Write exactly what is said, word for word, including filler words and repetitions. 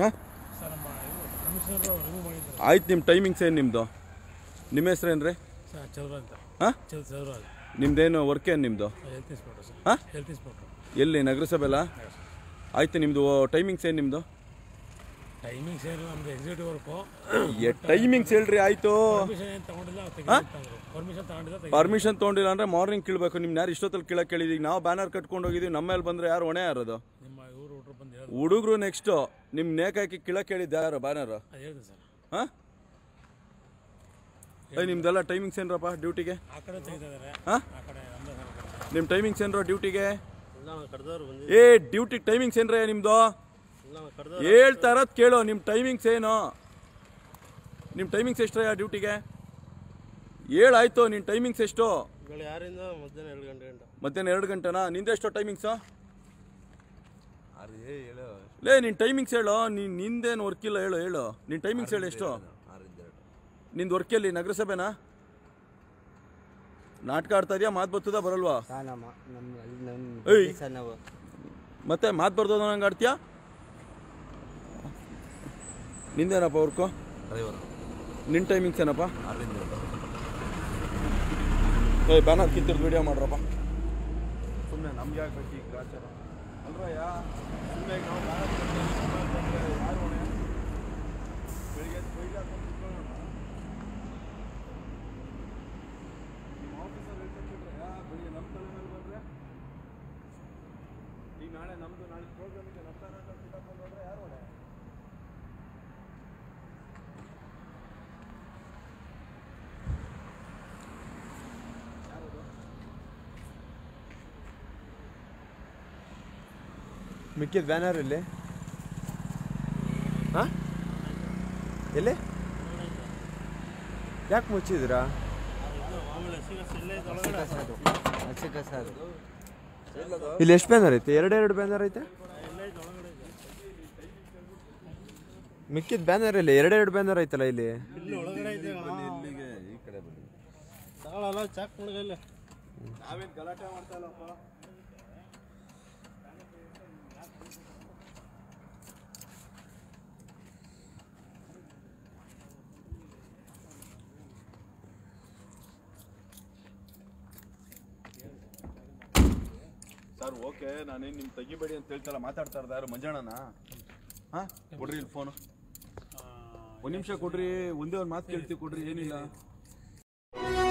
ಹಾಂ ಆಯ್ತು. ನಿಮ್ಮ ಟೈಮಿಂಗ್ಸ್ ಏನು ನಿಮ್ಮದು? ನಿಮ್ಮ ಹೆಸರೇನು ರೀ? ಹಾಂ ನಿಮ್ಮದೇನು ವರ್ಕ್ ಏನು ನಿಮ್ಮದು? ಹಾಂ ಎಲ್ಲಿ? ನಗರಸಭೆಲ್ಲ? ಆಯ್ತು. ನಿಮ್ಮದು ಟೈಮಿಂಗ್ಸ್ ಏನು ನಿಮ್ಮದು? ಟೈಮಿಂಗ್ಸ್ ಹೇಳ್ರಿ. ಆಯಿತು. ಪರ್ಮಿಷನ್ ತೊಗೊಂಡಿಲ್ಲ ಅಂದರೆ ಮಾರ್ನಿಂಗ್ ಕೇಳಬೇಕು. ನಿಮ್ನ ಯಾರು ಇಷ್ಟೊತ್ತಲ್ಲಿ ಕೇಳಕ್ಕೆ ಕೇಳಿದೀವಿ? ನಾವು ಬ್ಯಾನರ್ ಕಟ್ಕೊಂಡು ಹೋಗಿದ್ದೀವಿ. ನಮ್ಮ ಮೇಲೆ ಬಂದರೆ ಯಾರು ಹೊಣೆ ಯಾರದು? ಹುಡುಗರು. ನೆಕ್ಸ್ಟು ನಿಮ್ಮ ನೇಕಾಕಿ ಕೇಳಕ್ಕೆ ಕೇಳಿದ್ದು ಯಾರು ಬ್ಯಾನರು? ಹಾಂ ನಿಮ್ದೆಲ್ಲ ಟೈಮಿಂಗ್ಸ್ ಏನರಪ್ಪ ಡ್ಯೂಟಿಗೆ? ಹಾಂ ನಿಮ್ಮ ಟೈಮಿಂಗ್ಸ್ ಏನರ ಡ್ಯೂಟಿಗೆ? ಏ ಡ್ಯೂಟಿ ಟೈಮಿಂಗ್ಸ್ ಏನರೇ ನಿಮ್ಮದು? ಹೇಳ್ತಾ ಇರೋದು ಕೇಳು. ನಿಮ್ಮ ಟೈಮಿಂಗ್ಸ್ ಏನು? ನಿಮ್ಮ ಟೈಮಿಂಗ್ಸ್ ಎಷ್ಟರ ಯಾವ ಡ್ಯೂಟಿಗೆ ಹೇಳಾಯ್ತು? ನಿನ್ನ ಟೈಮಿಂಗ್ಸ್ ಎಷ್ಟು? ಮಧ್ಯಾಹ್ನ ಎರಡು ಗಂಟೆನಾ? ನಿಂದೆಷ್ಟು ಟೈಮಿಂಗ್ಸು ಲೇ? ನಿನ್ನ ಟೈಮಿಂಗ್ಸ್ ಹೇಳು. ನೀನು ನಿಂದೇನು ವರ್ಕಿಲ್ಲ ಹೇಳು. ಹೇಳು ನಿನ್ನ ಟೈಮಿಂಗ್ಸ್ ಹೇಳು. ಎಷ್ಟು ನಿಂದು ವರ್ಕಲ್ಲಿ? ನಗರಸಭೆನಾ? ನಾಟಕ ಆಡ್ತಾ ಇದೆಯಾ? ಮಾತು ಬರ್ತದ ಬರಲ್ವಾ? ಮತ್ತೆ ಮಾತು ಬರ್ತದ ನಂಗೆ ಆಡ್ತೀಯಾ? ನಿಂದೇನಪ್ಪ ವರ್ಕು? ನಿನ್ನ ಟೈಮಿಂಗ್ಸ್ ಏನಪ್ಪ? ಏಯ್ ಬ್ಯಾನರ್ ಕಿತ್ತಿರ್ದು ವಿಡಿಯೋ ಮಾಡ್ರಪ್ಪ. ಸುಮ್ಮನೆ ನಮ್ಗೆ ಆಗ್ಬೇಕು ಈಗ ಗಾಚಾರ ಅಲ್ರಯ್ಯ. ಸುಮ್ಮನೆ ನಾವು ಯಾರು ಹೊಣೆ? ಬೆಳಿಗ್ಗೆ ಕೊಯ್ಲು ಹಾಕೊಂಡು ಕುತ್ಕೊಳ್ಳೋಣ. ನಿಮ್ಮ ಆಫೀಸಲ್ಲಿ ಹೇಳ್ತಿರಯ್ಯ ಬೆಳಿಗ್ಗೆ ನಮ್ಮ ತಲೆ ಮೇಲೆ ಬಂದರೆ ಈಗ ನಾಳೆ ನಮ್ಮದು ನಾಳೆ ಪ್ರೋಗ್ರಾಮಿಗೆ ನಷ್ಟ ಹಾಕೊಂಡು ಹೋದರೆ ಯಾರು ಹೊಣೆ? ಮಿಕ್ಕಿದ ಬ್ಯಾನರ್ ಇಲ್ಲಿ. ಹಾಂ ಎಲ್ಲಿ ಯಾಕೆ ಮುಚ್ಚಿದ್ರಾ? ಇಲ್ಲಿ ಎಷ್ಟು ಬ್ಯಾನರ್ ಐತೆ? ಎರಡೆರಡು ಬ್ಯಾನರ್ ಐತೆ. ಮಿಕ್ಕಿದ ಬ್ಯಾನರ್ ಇಲ್ಲಿ ಎರಡೆರಡು ಬ್ಯಾನರ್ ಐತಲ್ಲ ಇಲ್ಲಿ. ಸರ್ ಓಕೆ, ನಾನೇನು ನಿಮ್ಮ ತೆಗಿಬೇಡಿ ಅಂತ ಹೇಳ್ತಲ್ಲ. ಮಾತಾಡ್ತಾ ಇರ್ದ ಯಾರು? ಮಂಜಣ್ಣನ? ಹಾಂ ಕೊಡ್ರಿ ಇಲ್ಲಿ ಫೋನು. ಒಂದು ನಿಮಿಷ ಕೊಡ್ರಿ, ಒಂದೇ ಒಂದು ಮಾತು ಕೇಳ್ತೀವಿ ಕೊಡ್ರಿ. ಏನಿಲ್ಲ.